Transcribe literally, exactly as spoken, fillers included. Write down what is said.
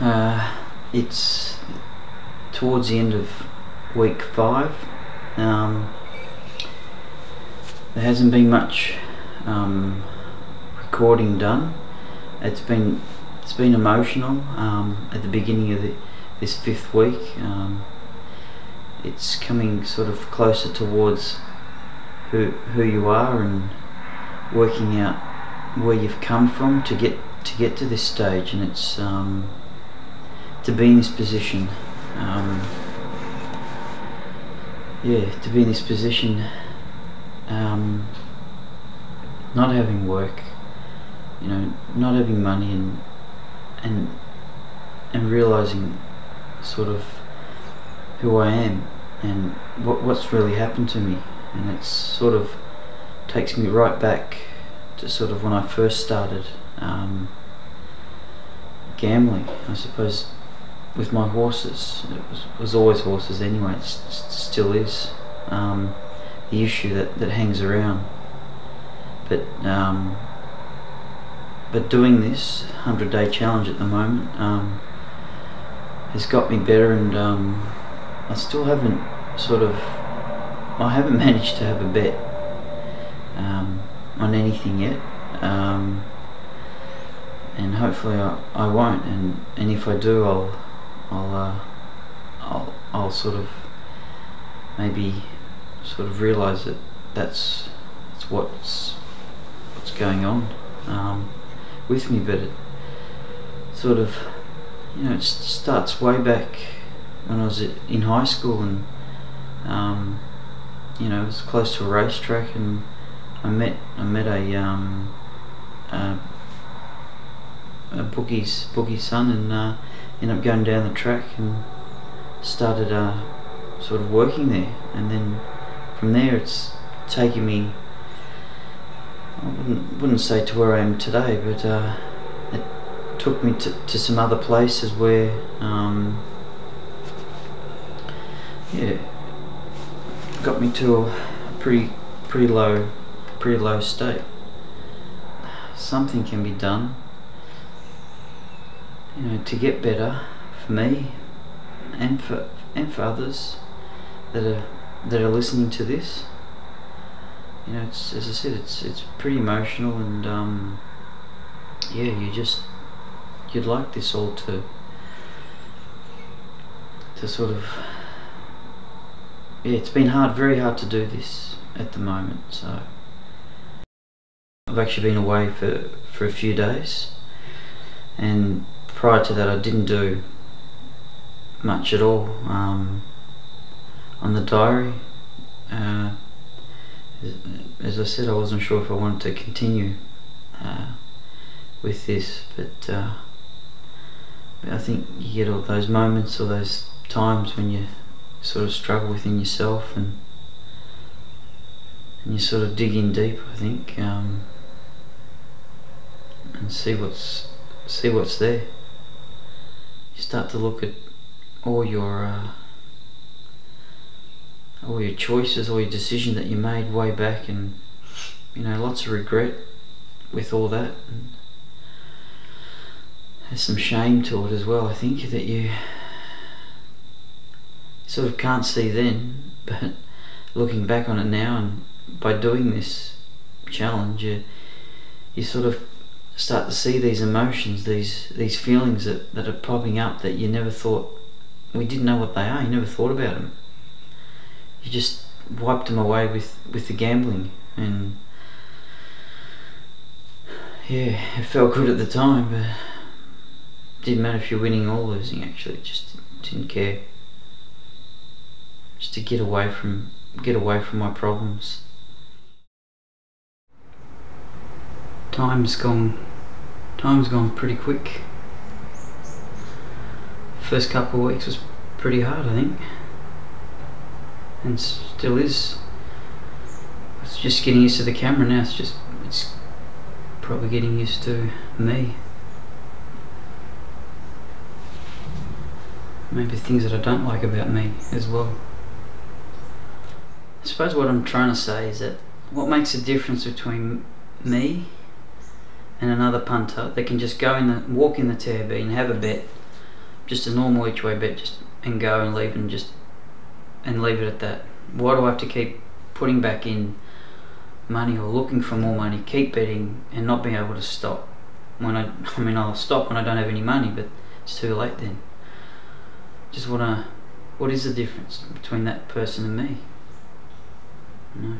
uh, it's towards the end of week five. Um, there hasn't been much um, recording done. It's been it's been emotional um, at the beginning of the, this fifth week. Um, it's coming sort of closer towards who who you are and working out where you've come from to get to get to this stage, and it's um, to be in this position. Um, yeah, to be in this position, um, not having work, you know, not having money, and and and realizing sort of who I am and what what's really happened to me, and it's sort of takes me right back to sort of when I first started um, gambling, I suppose, with my horses. It was, was always horses anyway, it still is, um, the issue that, that hangs around. But um, but doing this hundred day challenge at the moment um, has got me better, and um, I still haven't sort of, I haven't managed to have a bet um, on anything yet, um, and hopefully I, I won't, and, and if I do, I'll I'll, uh, I'll I'll sort of maybe sort of realise that that's that's what's what's going on um, with me. But it sort of, you know, it starts way back when I was in high school, and um, you know, it was close to a racetrack, and I met I met a um, a, a bookie's bookie's son, and uh, ended up going down the track and started uh, sort of working there, and then from there it's taken me, I wouldn't, wouldn't say to where I am today, but uh, it took me to, to some other places where um, yeah, got me to a pretty pretty low pretty low state. Something can be done, you know, to get better for me and for and for others that are that are listening to this. You know, it's, as I said, it's it's pretty emotional, and um, yeah, you just you'd like this all to to sort of, yeah, it's been hard, very hard to do this at the moment. So I've actually been away for for a few days, and prior to that I didn't do much at all um, on the diary. Uh, as, as I said, I wasn't sure if I wanted to continue uh, with this, but uh, I think you get all those moments or those times when you sort of struggle within yourself, and, and you sort of dig in deep, I think, um, and see what's see what's there. You start to look at all your uh, all your choices, all your decisions that you made way back, and you know, lots of regret with all that, and there's some shame to it as well, I think, that you sort of can't see then, but looking back on it now, and by doing this challenge, you, you sort of start to see these emotions, these these feelings that, that are popping up that you never thought, we didn't know what they are, you never thought about them. You just wiped them away with, with the gambling, and yeah, it felt good at the time, but it didn't matter if you're winning or losing, actually, just didn't care. Just to get away from get away from my problems. Time's gone time's gone pretty quick. First couple of weeks was pretty hard, I think, and still is. It's just getting used to the camera now, it's just it's probably getting used to me. Maybe things that I don't like about me as well. I suppose what I'm trying to say is that what makes a difference between me and another punter that can just go in the walk in the T A B and have a bet just a normal each way bet, just and go and leave and just and leave it at that. Why do I have to keep putting back in money or looking for more money, keep betting and not being able to stop? When I, I mean, I'll stop when I don't have any money, but it's too late then. Just wanna, what is the difference between that person and me? You know?